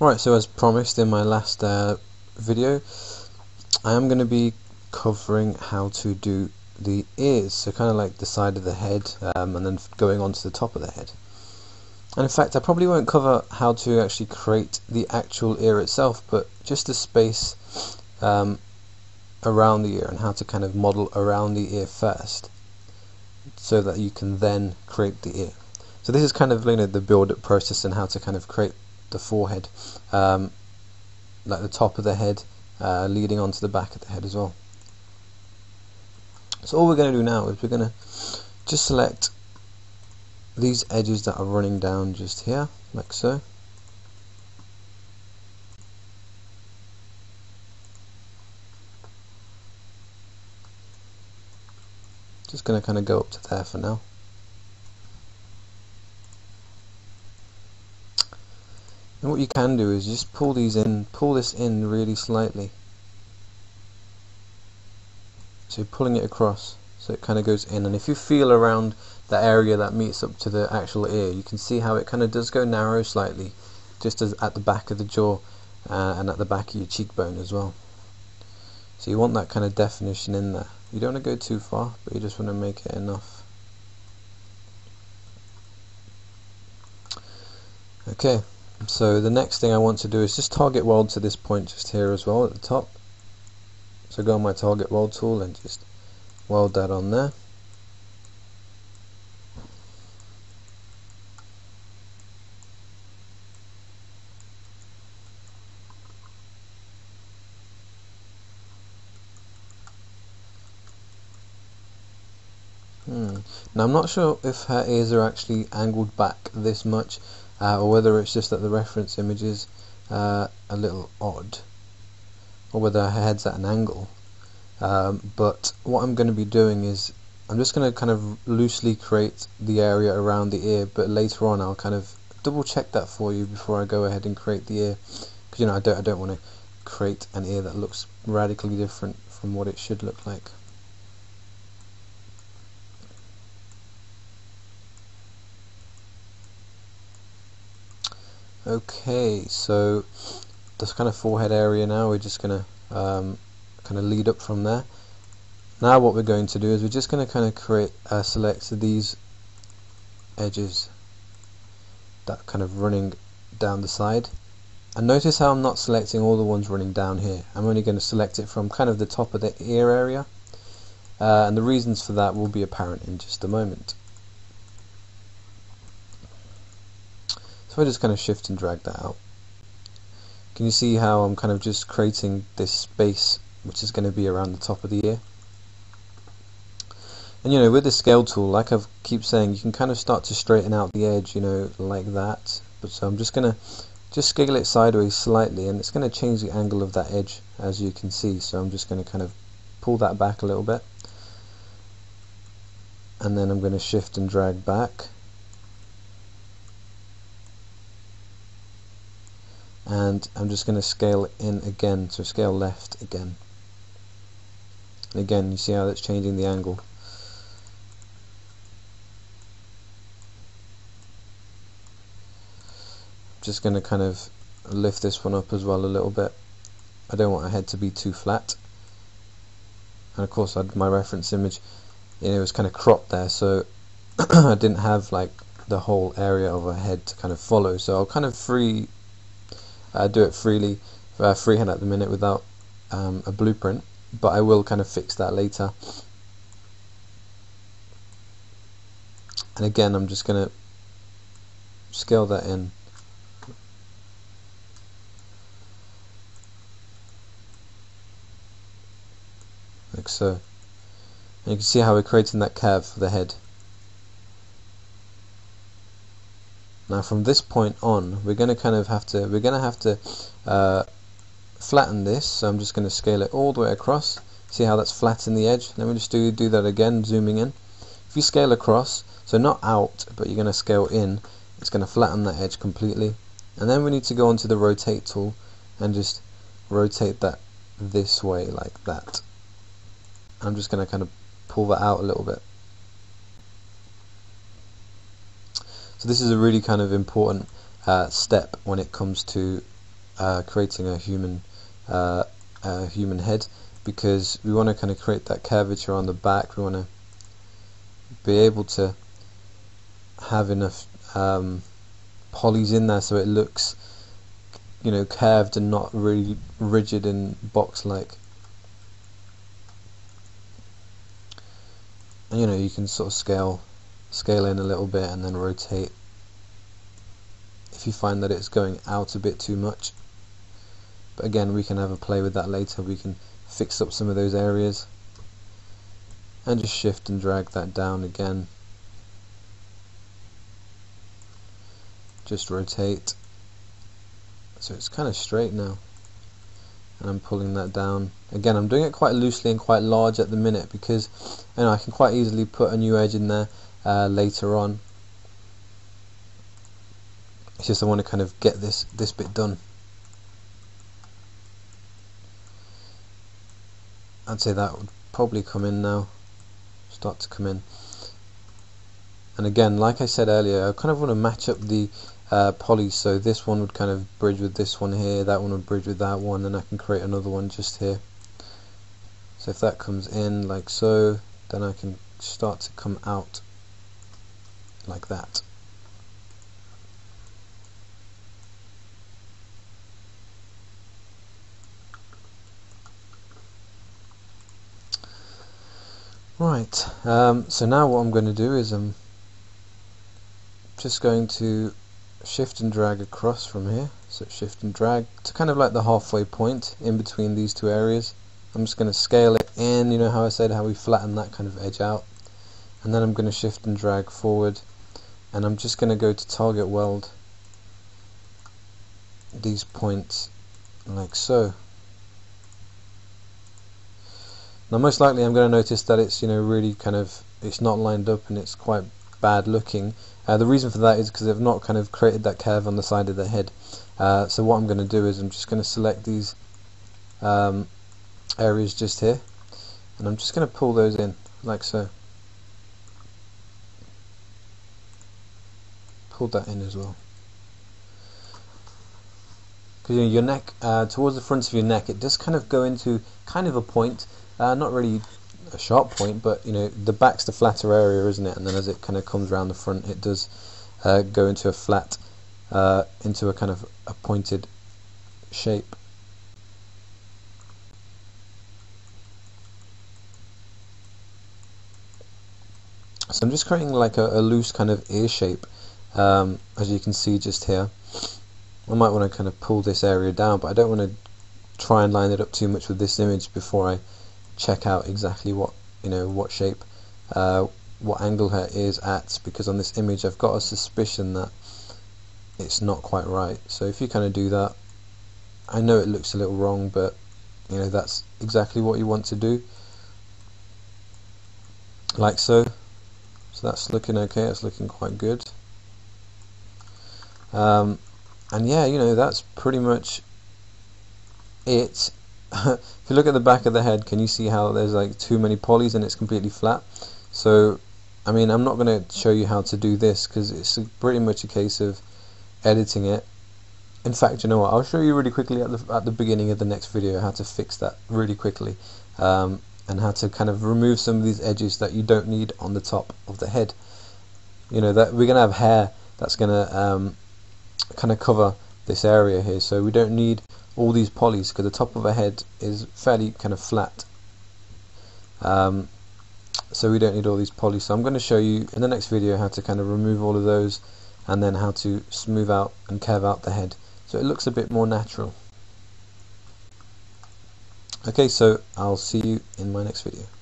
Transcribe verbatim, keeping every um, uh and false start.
Right, so as promised in my last uh, video, I am going to be covering how to do the ears, so kind of like the side of the head um, and then going on to the top of the head. And in fact, I probably won't cover how to actually create the actual ear itself, but just the space um, around the ear and how to kind of model around the ear first, so that you can then create the ear. So this is kind of, you know, the build-up process and how to kind of create the forehead, um, like the top of the head, uh, leading onto the back of the head as well. So all we're going to do now is we're going to just select these edges that are running down just here, like so. Just going to kind of go up to there for now. And what you can do is just pull these in, pull this in really slightly. So pulling it across, so it kind of goes in. And if you feel around the area that meets up to the actual ear, you can see how it kind of does go narrow slightly, just as at the back of the jaw uh, and at the back of your cheekbone as well. So you want that kind of definition in there. You don't want to go too far, but you just want to make it enough. Okay. So the next thing I want to do is just target weld to this point just here as well at the top. So go on my target weld tool and just weld that on there. Hmm. Now I'm not sure if her ears are actually angled back this much, Uh, or whether it's just that the reference image is uh, a little odd, or whether her head's at an angle. Um, but what I'm going to be doing is I'm just going to kind of loosely create the area around the ear, but later on I'll kind of double check that for you before I go ahead and create the ear, because you know I don't I don't want to create an ear that looks radically different from what it should look like. Okay, so this kind of forehead area now, we're just going to um, kind of lead up from there. Now what we're going to do is we're just going to kind of create, uh, select these edges that kind of running down the side. And notice how I'm not selecting all the ones running down here. I'm only going to select it from kind of the top of the ear area. Uh, and the reasons for that will be apparent in just a moment. So I just kind of shift and drag that out. Can you see how I'm kind of just creating this space which is going to be around the top of the ear? And you know, with the scale tool, like I keep saying, you can kind of start to straighten out the edge, you know, like that. But so I'm just going to just scale it sideways slightly, and it's going to change the angle of that edge, as you can see. So I'm just going to kind of pull that back a little bit, and then I'm going to shift and drag back. And I'm just going to scale in again, so scale left again. And again, you see how that's changing the angle. I'm just going to kind of lift this one up as well a little bit. I don't want our head to be too flat. And of course, I had my reference image, you know, it was kind of cropped there, so I didn't have like the whole area of our head to kind of follow. So I'll kind of free. I do it freely, uh, freehand at the minute without um, a blueprint, but I will kind of fix that later. And again, I'm just going to scale that in. Like so. And you can see how we're creating that curve for the head. Now from this point on, we're going to kind of have to we're going to have to uh, flatten this. So I'm just going to scale it all the way across. See how that's flat in the edge? Let me just do do that again, zooming in. If you scale across, so not out, but you're going to scale in, it's going to flatten that edge completely. And then we need to go onto the rotate tool and just rotate that this way like that. I'm just going to kind of pull that out a little bit. So this is a really kind of important uh, step when it comes to uh, creating a human uh, a human head, because we want to kind of create that curvature on the back. We want to be able to have enough um, polys in there so it looks, you know, curved and not really rigid and box-like. And, you know, you can sort of scale scale in a little bit and then rotate if you find that it's going out a bit too much. But again, we can have a play with that later. We can fix up some of those areas and just shift and drag that down again. Just rotate so it's kind of straight now, and I'm pulling that down again. I'm doing it quite loosely and quite large at the minute, because you know, I can quite easily put a new edge in there uh, later on. It's just I want to kind of get this this bit done. I'd say that would probably come in now, start to come in. And again, like I said earlier, I kind of want to match up the Uh, polys, so this one would kind of bridge with this one here, that one would bridge with that one, and I can create another one just here. So if that comes in like so, then I can start to come out like that. Right, um, so now what I'm going to do is I'm just going to shift and drag across from here, so shift and drag to kind of like the halfway point in between these two areas. I'm just going to scale it in, you know how I said how we flatten that kind of edge out, and then I'm going to shift and drag forward, and I'm just going to go to target weld these points like so. Now most likely I'm going to notice that it's, you know, really kind of, it's not lined up and it's quite bad looking. Uh, the reason for that is because I've not kind of created that curve on the side of the head. Uh, so what I'm going to do is I'm just going to select these um, areas just here, and I'm just going to pull those in like so. Pull that in as well. Because you know, your neck, uh, towards the front of your neck, it does kind of go into kind of a point, uh, not really a sharp point, but you know, the back's the flatter area, isn't it? And then as it kind of comes around the front, it does uh, go into a flat, uh, into a kind of a pointed shape. So I'm just creating like a, a loose kind of ear shape, um, as you can see just here. I might want to kind of pull this area down, but I don't want to try and line it up too much with this image before I check out exactly what, you know, what shape, uh, what angle her ear's at, because on this image I've got a suspicion that it's not quite right. So if you kind of do that, I know it looks a little wrong, but you know, that's exactly what you want to do, like so. So that's looking okay, that's looking quite good. Um, and yeah, you know, that's pretty much it. If you look at the back of the head, can you see how there's like too many polys and it's completely flat? So I mean, I'm not going to show you how to do this, because it's pretty much a case of editing it. In fact, you know what, I'll show you really quickly at the, at the beginning of the next video how to fix that really quickly, um, and how to kind of remove some of these edges that you don't need on the top of the head. You know, that we're going to have hair that's going to um, kind of cover this area here, so we don't need all these polys, because the top of a head is fairly kind of flat, um, so we don't need all these polys. So I'm going to show you in the next video how to kind of remove all of those, and then how to smooth out and curve out the head so it looks a bit more natural. Okay, so I'll see you in my next video.